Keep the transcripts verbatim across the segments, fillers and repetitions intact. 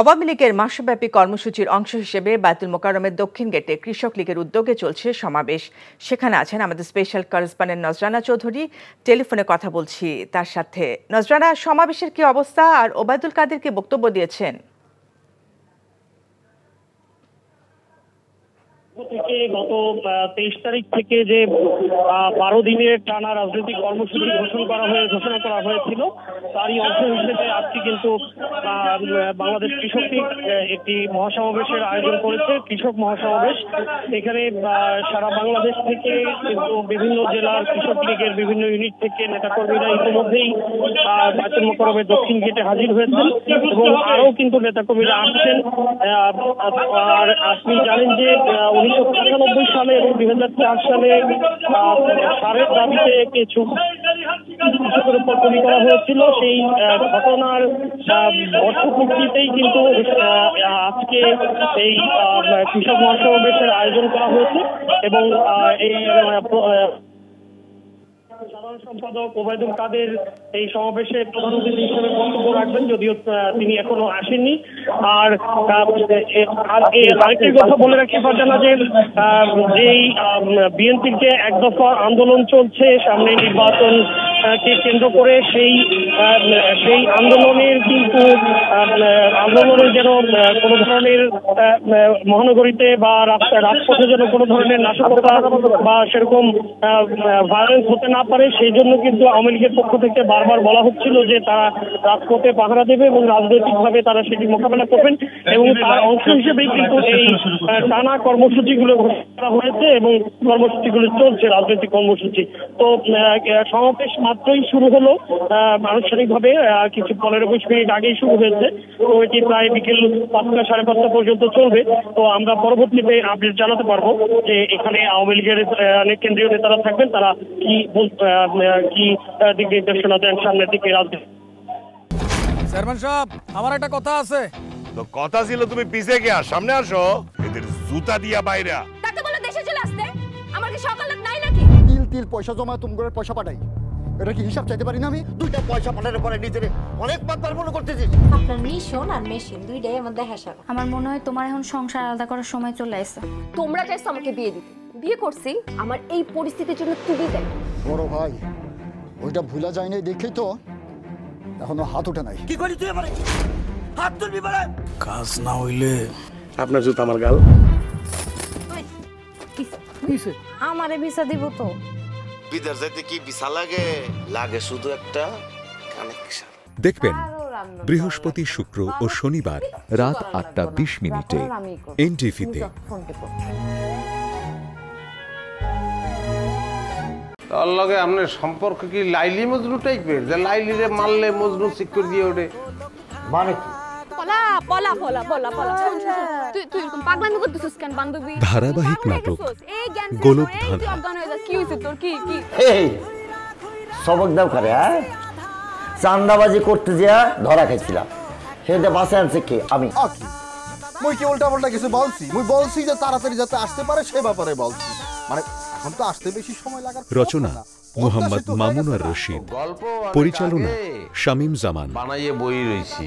আওয়ামী লীগের মাসব্যাপী কর্মসূচির অংশ হিসেবে বাইতুল মুকাররমের দক্ষিণ গেটে কৃষক লীগের উদ্যোগে চলছে সমাবেশ। সেখানে আছেন আমাদের স্পেশাল করেসপন্ডেন্ট নজরানা চৌধুরী। টেলিফোনে কথা বলছি তার সাথে। নজরানা, সমাবেশের কি অবস্থা আর ওবাইদুল কাদের কি বক্তব্য দিয়েছেন? থেকে গত তেইশ তারিখ থেকে যে বারো দিনের টানা রাজনৈতিক কর্মসূচি ঘোষণা করা হয়ে ঘোষণা করা হয়েছিল তারই অংশ হিসেবে আজকে কিন্তু বাংলাদেশ কৃষক লীগ একটি মহাসমাবেশের আয়োজন করেছে, কৃষক মহাসমাবেশ। এখানে সারা বাংলাদেশ থেকে কিন্তু বিভিন্ন জেলার কৃষক লীগের বিভিন্ন ইউনিট থেকে নেতাকর্মীরা ইতিমধ্যেই বাইতুল মুকাররমের দক্ষিণ গেটে হাজির হয়েছেন এবং আরও কিন্তু নেতাকর্মীরা আসছেন। আর আপনি জানেন যে উনিশশো পঁচানব্বই সালে এবং দুই হাজার চার সালে সারের দাবিতে কিছু কৃষকের উপর গুলি করা হয়েছিল, সেই ঘটনার বর্ষপূর্তিতেই কিন্তু আজকে এই কৃষক মহাসমাবেশের আয়োজন করা হয়েছে। এবং এই সাধারণ সম্পাদক ওবাইদুল কাদের এই সমাবেশে প্রধান অতিথি হিসেবে বক্তব্য রাখবেন, যদিও তিনি এখনো আসেননি। আর আরেকটি কথা বলে রাখতে পারছেনা যে এই বিএনপির যে এক দফা আন্দোলন চলছে সামনে নির্বাচন কে কেন্দ্র করে, সেই সেই আন্দোলনের কিন্তু আন্দোলনের যেন কোনো ধরনের মহানগরীতে বা রাজপথে যেন কোনো ধরনের নাশকতা বা সেরকম ভায়োলেন্স হতে না পারে সেই জন্য কিন্তু আওয়ামী লীগের পক্ষ থেকে বারবার বলা হচ্ছিল যে তারা রাজপথে পাহারা দেবে এবং রাজনৈতিকভাবে তারা সেটি মোকাবেলা করবেন, এবং তার অংশ হিসেবেই কিন্তু এই টানা কর্মসূচিগুলো ঘোষণা করা হয়েছে এবং কর্মসূচিগুলো চলছে, রাজনৈতিক কর্মসূচি। তো সমাবেশ মাত্রই শুরু হলো আনুষ্ঠানিকভাবে, কিছু পনেরো বিশ মিনিট আগেই শুরু হয়েছে। তো এটি প্রায় বিকেল পাঁচটা সাড়ে পাঁচটা পর্যন্ত চলবে। তো আমরা পরবর্তীতে আপডেট জানাতে পারবো যে এখানে আওয়ামী লীগের অনেক কেন্দ্রীয় নেতারা থাকবেন, তারা কি কি দিক নির্দেশনা দেন সামনের দিকে রাজনীতি। চেয়ারম্যান সাহেব, আমার একটা কথা আছে। তো কথা ছিল তুমি পিছে গিয়া সামনে আসো, এদের জুতা দিয়া বাইরা তাতে বলে দেশে চলে আসতে। আমার কি সকালত নাই নাকি? তিল তিল পয়সা জমা তুমি করে পয়সা পাঠাই, এটা কি হিসাব চাইতে পারি না আমি? দুইটা পয়সা পাঠানোর পরে নিজের অনেক বারবার মনে করতেছিস। আপনার মিশন আর মেশিন দুইটাই আমার দেখা সারা। আমার মনে হয় তোমার এখন সংসার আলাদা করার সময় চলে আসছে। তোমরা চাইছো আমাকে বিয়ে দিতে, বিয়ে করছি আমার এই পরিস্থিতির জন্য তুমি দেয়। বড় ভাই ওইটা ভুলা যায় নাই দেখলেই তো এখনো হাত উঠে নাই। কি করি তুই এবারে? হাত তুলবি বলে কাজ না হইলে আপনার জুতা আমার গাল। আমারে ভিসা দিব তো? বিদেশ যাইতে কি ভিসা লাগে? লাগে শুধু একটা কানেকশন। দেখবেন বৃহস্পতি, শুক্র ও শনিবার রাত আটটা বিশ মিনিটে এনটিভিতে। তার লগে আপনার সম্পর্ক কি লাইলি মজনু টাইপের, যে লাইলি রে মারলে মজনু শিক্ষক দিয়ে ওঠে? মানে কি ধারাবাহিক নাটক গোলক চান্দাবাজি করতে যা ধরা খাইছিলাম, সেটা বাসে আনছে কে? আমি মুই কি উল্টা পাল্টা কিছু বলছি? মুই বলছি যে তাড়াতাড়ি যাতে আসতে পারে সে ব্যাপারে বলছি। মানে এখন তো আসতে বেশি সময় লাগার। রচনা মোহাম্মদ মামুনুর রশিদ, পরিচালনা শামীম জামান। বানাইয়ে বই রইছি।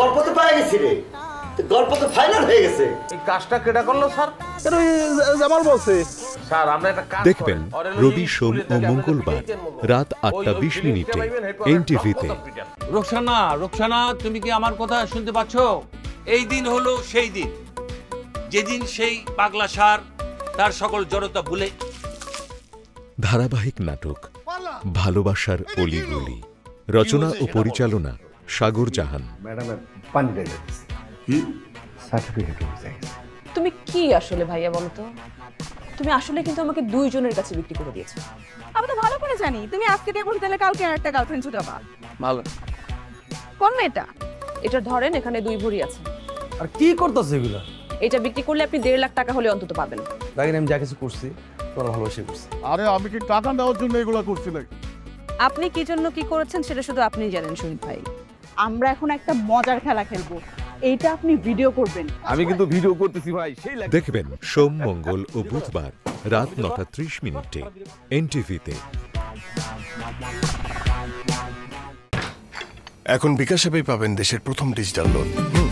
গল্প তো পাই গেছি রে, গল্প তো ফাইনাল হয়ে গেছে। এই কাজটা কেডা করলো স্যার? জামাল বলছে। স্যার আমরা একটা কাজ দেখবেন রবি, সোম ও মঙ্গলবার রাত আটটা বিশ মিনিটে এনটিভিতে। রোকসানা, রোকসানা তুমি কি আমার কথা শুনতে পাচ্ছ? এই দিন হলো সেই দিন যেদিন সেই পাগলা সার তার সকল জড়তা ভুলে। ধারাবাহিক নাটক ভালোবাসার অলিগলি, রচনা ও পরিচালনা সাগর জাহান। তুমি কি আসলে ভাইয়া বলো তো, তুমি আসলে কিন্তু আমাকে দুইজনের কাছে বিক্রি করে দিয়েছো। আমি তো ভালো করে জানি তুমি আজকে দিয়ে বলতে তাহলে কালকে একটা গার্লফ্রেন্ড জুটাবা। ভালো কোন এটা এটা ধরেন এখানে দুই ভরি আছে। আর কি করতেছ এগুলো? এটা বিক্রি করলে আপনি দেড় লাখ টাকা হলে অন্তত পাবেন। দেখেন আমি যা কিছু করছি তোমার ভালোবাসে করছি। আরে আমি কি টাকা দেওয়ার জন্য এগুলো করছি নাকি? আপনি কি জন্য কি করেছেন সেটা শুধু আপনিই জানেন শহীদ ভাই। আমরা এখন একটা মজার খেলা খেলবো, এইটা আপনি ভিডিও করবেন। আমি কিন্তু ভিডিও করতেছি ভাই। সেই লাগে দেখবেন সোম, মঙ্গল ও বুধবার রাত নটা ত্রিশ মিনিটে এনটিভিতে। এখন বিকাশ অ্যাপেই পাবেন দেশের প্রথম ডিজিটাল লোন।